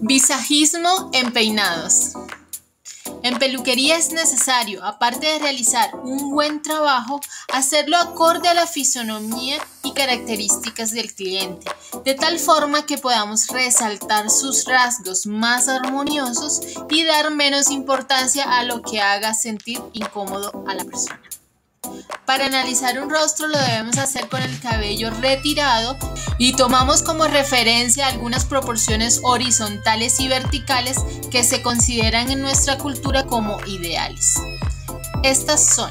Visagismo en peinados. En peluquería es necesario, aparte de realizar un buen trabajo, hacerlo acorde a la fisonomía y características del cliente, de tal forma que podamos resaltar sus rasgos más armoniosos y dar menos importancia a lo que haga sentir incómodo a la persona. Para analizar un rostro lo debemos hacer con el cabello retirado y tomamos como referencia algunas proporciones horizontales y verticales que se consideran en nuestra cultura como ideales. Estas son: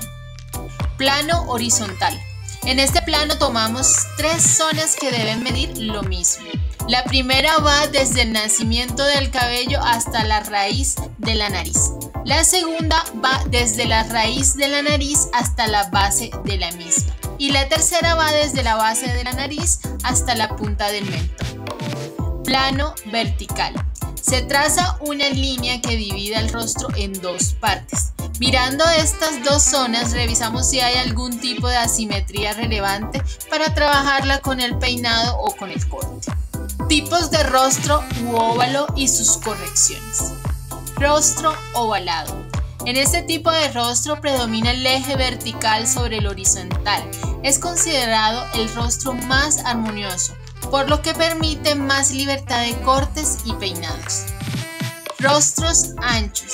plano horizontal. En este plano tomamos tres zonas que deben medir lo mismo. La primera va desde el nacimiento del cabello hasta la raíz de la nariz. La segunda va desde la raíz de la nariz hasta la base de la misma. Y la tercera va desde la base de la nariz hasta la punta del mentón. Plano vertical. Se traza una línea que divida el rostro en dos partes. Mirando estas dos zonas, revisamos si hay algún tipo de asimetría relevante para trabajarla con el peinado o con el corte. Tipos de rostro u óvalo y sus correcciones. Rostro ovalado. En este tipo de rostro predomina el eje vertical sobre el horizontal. Es considerado el rostro más armonioso, por lo que permite más libertad de cortes y peinados. Rostros anchos.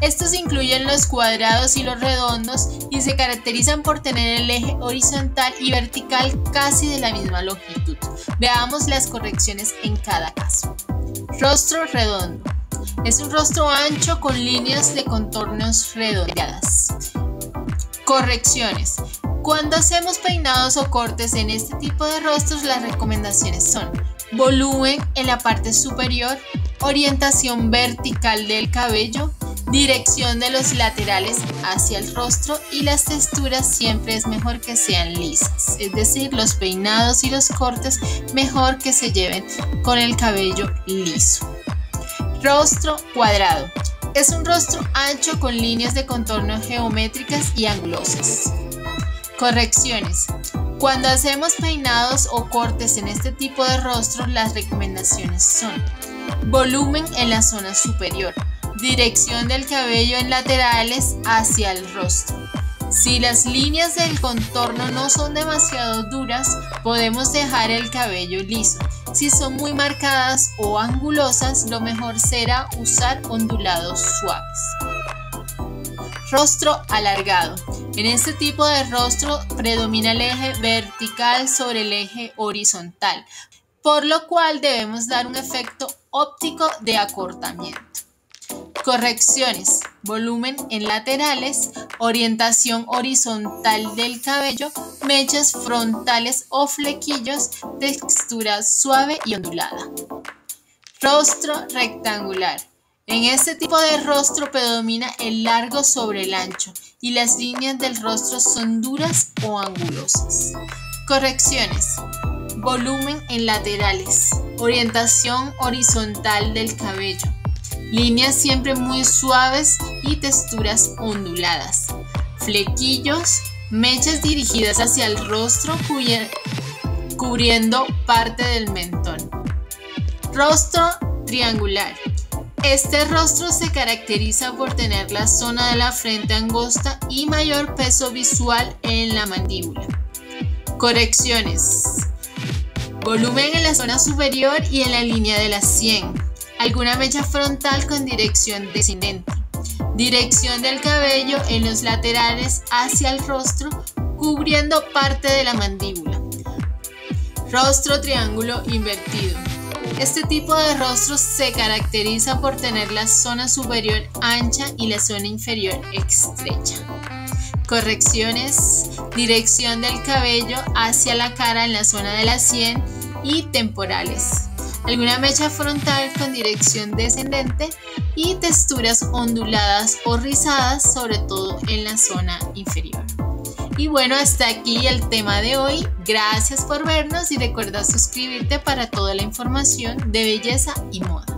Estos incluyen los cuadrados y los redondos y se caracterizan por tener el eje horizontal y vertical casi de la misma longitud. Veamos las correcciones en cada caso. Rostro redondo. Es un rostro ancho con líneas de contornos redondeadas. Correcciones. Cuando hacemos peinados o cortes en este tipo de rostros, las recomendaciones son: volumen en la parte superior, orientación vertical del cabello, dirección de los laterales hacia el rostro, y las texturas siempre es mejor que sean lisas, es decir, los peinados y los cortes mejor que se lleven con el cabello liso. Rostro cuadrado. Es un rostro ancho con líneas de contorno geométricas y angulosas. Correcciones. Cuando hacemos peinados o cortes en este tipo de rostros, las recomendaciones son: volumen en la zona superior, dirección del cabello en laterales hacia el rostro. Si las líneas del contorno no son demasiado duras, podemos dejar el cabello liso. Si son muy marcadas o angulosas, lo mejor será usar ondulados suaves. Rostro alargado. En este tipo de rostro predomina el eje vertical sobre el eje horizontal, por lo cual debemos dar un efecto óptico de acortamiento. Correcciones: volumen en laterales, orientación horizontal del cabello, mechas frontales o flequillos, textura suave y ondulada. Rostro rectangular. En este tipo de rostro predomina el largo sobre el ancho y las líneas del rostro son duras o angulosas. Correcciones: volumen en laterales, orientación horizontal del cabello, líneas siempre muy suaves y texturas onduladas. Flequillos, mechas dirigidas hacia el rostro cubriendo parte del mentón. Rostro triangular. Este rostro se caracteriza por tener la zona de la frente angosta y mayor peso visual en la mandíbula. Correcciones: volumen en la zona superior y en la línea de la sien. Alguna mecha frontal con dirección descendente. Dirección del cabello en los laterales hacia el rostro, cubriendo parte de la mandíbula. Rostro triángulo invertido. Este tipo de rostro se caracteriza por tener la zona superior ancha y la zona inferior estrecha. Correcciones: dirección del cabello hacia la cara en la zona de la sien y temporales. Alguna mecha frontal con dirección descendente y texturas onduladas o rizadas, sobre todo en la zona inferior. Y bueno, hasta aquí el tema de hoy. Gracias por vernos y recuerda suscribirte para toda la información de belleza y moda.